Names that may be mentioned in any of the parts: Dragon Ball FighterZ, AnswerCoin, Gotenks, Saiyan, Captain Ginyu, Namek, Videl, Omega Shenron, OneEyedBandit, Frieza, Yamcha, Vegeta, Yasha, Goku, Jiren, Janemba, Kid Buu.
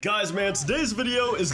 Guys, man, today's video is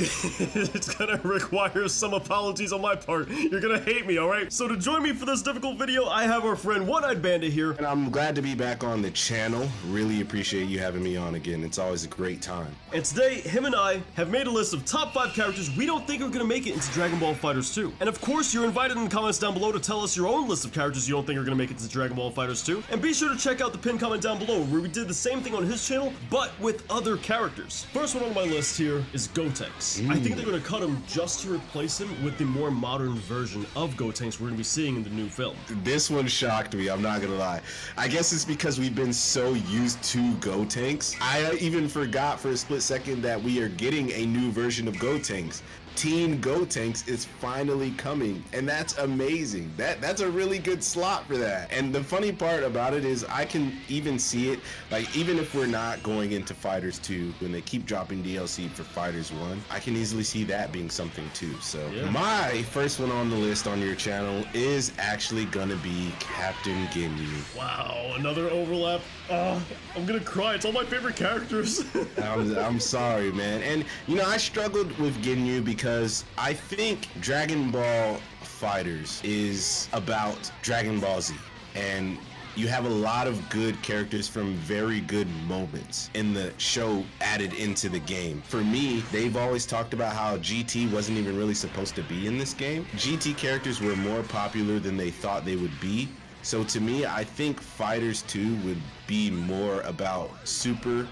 it's gonna require some apologies on my part. You're gonna hate me, all right? So to join me for this difficult video, I have our friend OneEyedBandit here. And I'm glad to be back on the channel. Really appreciate you having me on again. It's always a great time. And today, him and I have made a list of top 5 characters we don't think are gonna make it into Dragon Ball FighterZ 2. And of course, you're invited in the comments down below to tell us your own list of characters you don't think are gonna make it to Dragon Ball FighterZ 2. And be sure to check out the pinned comment down below, where we did the same thing on his channel, but with other characters. First one on my list here is Gotenks. I think they're going to cut him just to replace him with the more modern version of Gotenks we're going to be seeing in the new film. This one shocked me, I'm not going to lie. I guess it's because we've been so used to Gotenks. I even forgot for a split second that we are getting a new version of Gotenks. Team Gotenks is finally coming, and that's amazing. That's a really good slot for that. And the funny part about it is I can even see it, like, even if we're not going into Fighters 2, when they keep dropping DLC for Fighters 1, I can easily see that being something too. So yeah. My first one on the list on your channel is actually gonna be Captain Ginyu. Wow, another overlap. Oh, I'm gonna cry. It's all my favorite characters. I'm sorry, man. And you know, I struggled with Ginyu because I think Dragon Ball Fighters is about Dragon Ball Z, and you have a lot of good characters from very good moments in the show added into the game. For me, they've always talked about how GT wasn't even really supposed to be in this game. GT characters were more popular than they thought they would be. So to me, I think Fighters 2 would be more about Super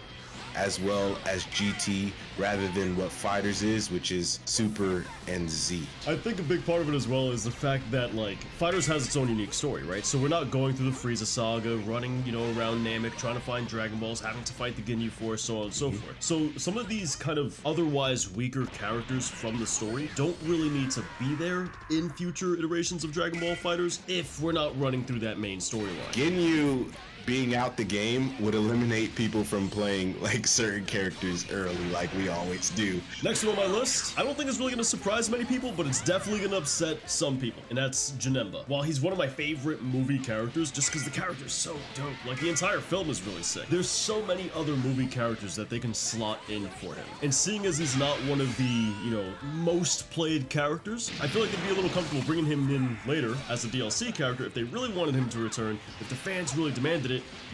as well as GT, rather than what Fighters is, which is Super and Z. I think a big part of it as well is the fact that, like, Fighters has its own unique story, right? So we're not going through the Frieza saga, running, you know, around Namek, trying to find Dragon Balls, having to fight the Ginyu Force, so on and so forth. So some of these kind of otherwise weaker characters from the story don't really need to be there in future iterations of Dragon Ball Fighters if we're not running through that main storyline. Ginyu being out the game would eliminate people from playing, like, certain characters early, like we always do. Next one on my list, I don't think it's really gonna surprise many people, but it's definitely gonna upset some people, and that's Janemba. While he's one of my favorite movie characters, just because the character's so dope, like, the entire film is really sick. There's so many other movie characters that they can slot in for him, and seeing as he's not one of the, you know, most played characters, I feel like they'd be a little comfortable bringing him in later as a DLC character if they really wanted him to return, if the fans really demanded it.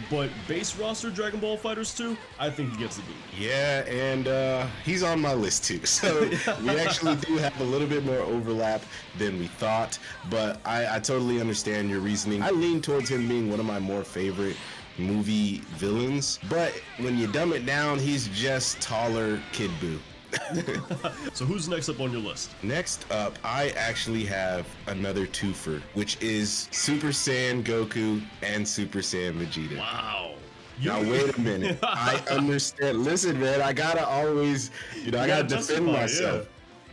But base roster Dragon Ball Fighters 2, I think he gets a B. Yeah, and he's on my list too. So we actually do have a little bit more overlap than we thought, but I totally understand your reasoning. I lean towards him being one of my more favorite movie villains, but when you dumb it down, he's just taller Kid Buu. So who's next up on your list? Next up, I actually have another twofer, which is Super Saiyan Goku and Super Saiyan Vegeta. Wow. Now wait a minute. I understand. Listen, man, I gotta always, you know, I gotta defend myself. Yeah.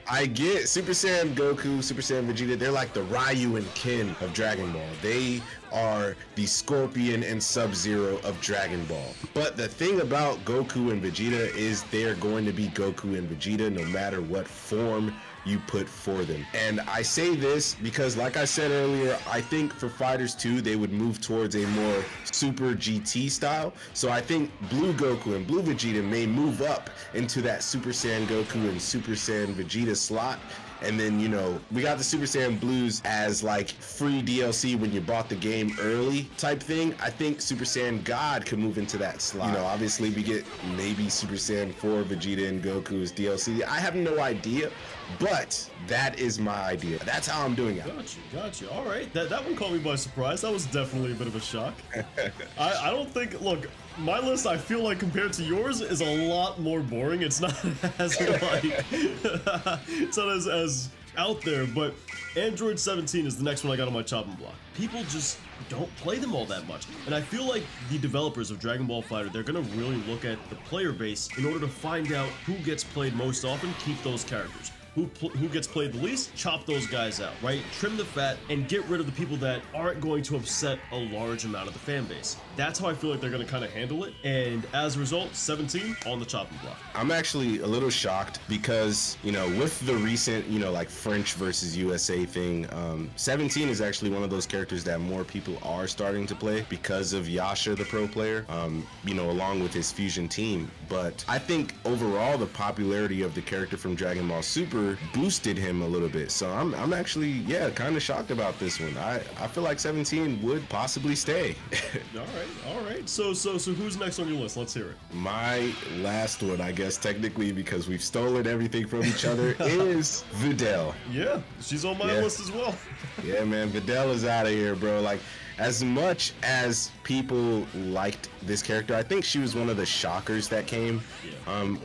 I get Super Saiyan Goku, Super Saiyan Vegeta, they're like the Ryu and Ken of Dragon Ball. They are the Scorpion and Sub-Zero of Dragon Ball. But the thing about Goku and Vegeta is they're going to be Goku and Vegeta no matter what form you put for them. And I say this because, like I said earlier, I think for Fighters 2, they would move towards a more Super GT style. So I think Blue Goku and Blue Vegeta may move up into that Super Saiyan Goku and Super Saiyan Vegeta slot. And then, you know, we got the Super Saiyan Blues as, like, free DLC when you bought the game early type thing. I think Super Saiyan God could move into that slot. You know, obviously we get maybe Super Saiyan 4 Vegeta and Goku as DLC. I have no idea, but that is my idea. That's how I'm doing it. Gotcha. All right. That one caught me by surprise. That was definitely a bit of a shock. I don't think, look, my list, I feel like, compared to yours, is a lot more boring. It's not as, like, it's not as out there, but Android 17 is the next one I got on my chopping block. People just don't play them all that much, and I feel like the developers of Dragon Ball Fighter, they're gonna really look at the player base in order to find out who gets played most often, keep those characters. who gets played the least, chop those guys out, right? Trim the fat and get rid of the people that aren't going to upset a large amount of the fan base. That's how I feel like they're going to kind of handle it. And as a result, 17 on the chopping block. I'm actually a little shocked because, you know, with the recent, you know, like French versus USA thing, 17 is actually one of those characters that more people are starting to play because of Yasha, the pro player, you know, along with his fusion team. But I think overall, the popularity of the character from Dragon Ball Super boosted him a little bit. So I'm actually, yeah, kind of shocked about this one. I feel like 17 would possibly stay. All right. So who's next on your list? Let's hear it. My last one, I guess, technically, because we've stolen everything from each other, is Videl. Yeah, she's on my list as well. Yeah, man, Videl is out of here, bro. Like, as much as people liked this character, I think she was one of the shockers that came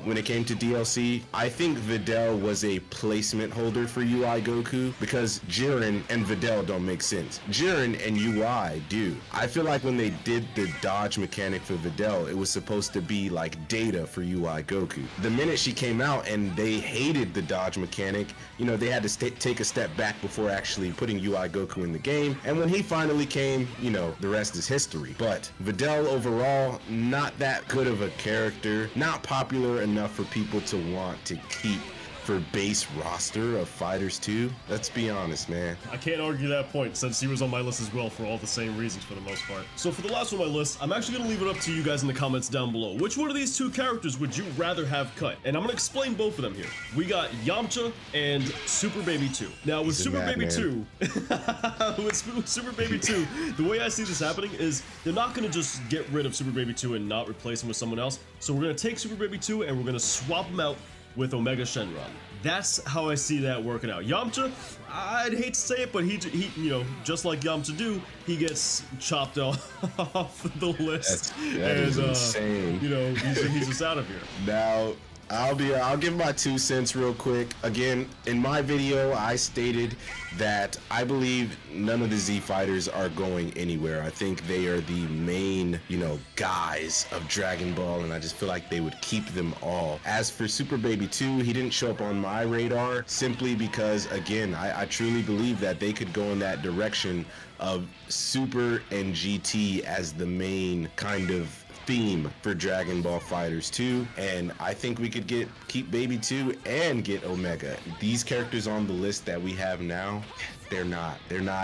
when it came to DLC. I think Videl was a placement holder for UI Goku because Jiren and Videl don't make sense. Jiren and UI do. I feel like when they did the dodge mechanic for Videl, it was supposed to be like data for UI Goku. The minute she came out and they hated the dodge mechanic, you know, they had to take a step back before actually putting UI Goku in the game. And when he finally came, you know, the rest is history. But Videl overall, not that good of a character, not popular enough for people to want to keep for base roster of fighters too. Let's be honest, man. I can't argue that point since he was on my list as well for all the same reasons for the most part. So for the last one on my list, I'm actually going to leave it up to you guys in the comments down below. Which one of these two characters would you rather have cut? And I'm going to explain both of them here. We got Yamcha and Super Baby 2. Now with Super Baby 2, with Super Baby 2, the way I see this happening is they're not going to just get rid of Super Baby 2 and not replace him with someone else. So we're going to take Super Baby 2 and we're going to swap him out with Omega Shenron. That's how I see that working out. Yamcha, I'd hate to say it, but he you know, just like Yamcha do, he gets chopped off the list. That is insane. You know, he's just out of here. Now, I'll give my 2 cents real quick. Again, in my video, I stated that I believe none of the Z fighters are going anywhere. I think they are the main, you know, guys of Dragon Ball, and I just feel like they would keep them all. As for Super Baby 2, he didn't show up on my radar simply because, again, I truly believe that they could go in that direction of Super and GT as the main kind of theme for Dragon Ball FighterZ 2, and I think we could keep Baby 2 and get Omega. These characters on the list that we have now, they're not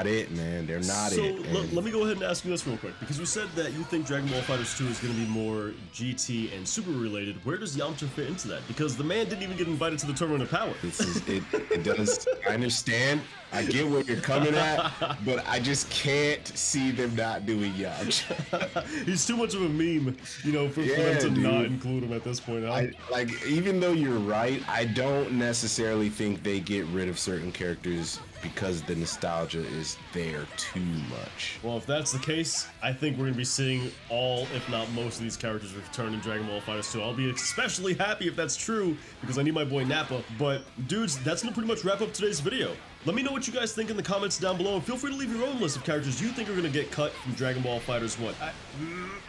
it, man. They're not it. So let me go ahead and ask you this real quick, because you said that you think Dragon Ball FighterZ 2 is going to be more GT and Super related. Where does Yamcha fit into that? Because the man didn't even get invited to the Tournament of Power. It does. I understand. I get where you're coming at, but I just can't see them not doing Yamcha. He's too much of a meme, you know, for them to not include him at this point. Like, even though you're right, I don't necessarily think they get rid of certain characters because the nostalgia is there too much. Well, if that's the case, I think we're going to be seeing all, if not most, of these characters return in Dragon Ball FighterZ 2. I'll be especially happy if that's true, because I need my boy Nappa. But, dudes, that's going to pretty much wrap up today's video. Let me know what you guys think in the comments down below, and feel free to leave your own list of characters you think are going to get cut from Dragon Ball FighterZ 1.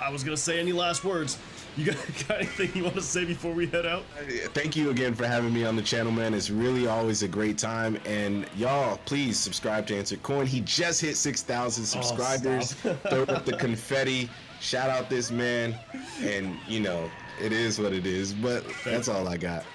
I was going to say any last words. You got anything you want to say before we head out? Thank you again for having me on the channel, man. It's really always a great time. And y'all, please subscribe to AnswerCoin. He just hit 6,000 subscribers. Oh, throw up the confetti. Shout out this man. And, you know, it is what it is. But that's all I got.